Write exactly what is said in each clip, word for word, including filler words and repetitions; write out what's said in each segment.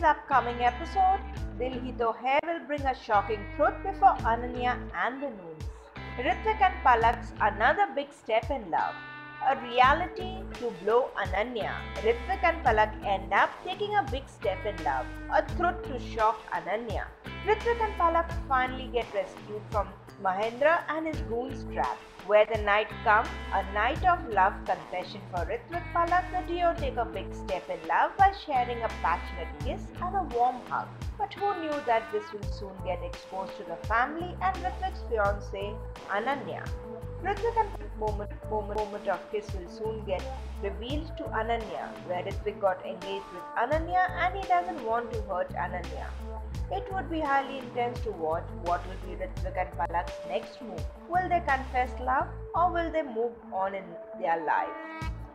today's upcoming episode, Dil Hi Toh Hai will bring a shocking truth before Ananya and the news. Ritwik and Palak's another big step in love, a reality to blow Ananya. Ritwik and Palak end up taking a big step in love, a truth to shock Ananya. Ritwik and Palak finally get rescued from Mahendra and his goons trap, where the night comes, a night of love confession for Ritwik Palak. The duo take a big step in love by sharing a passionate kiss and a warm hug. But who knew that this will soon get exposed to the family and Ritwik's fiancée Ananya. Ritwik and moment, moment, moment of kiss will soon get revealed to Ananya, where Ritwik got engaged with Ananya and he doesn't want to hurt Ananya. It would be highly intense to watch what will be Ritwik and Palak's next move. Will they confess love or will they move on in their life?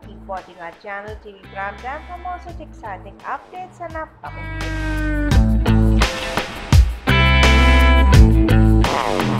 Keep watching our channel T V Prime Time for more such exciting updates and upcoming videos.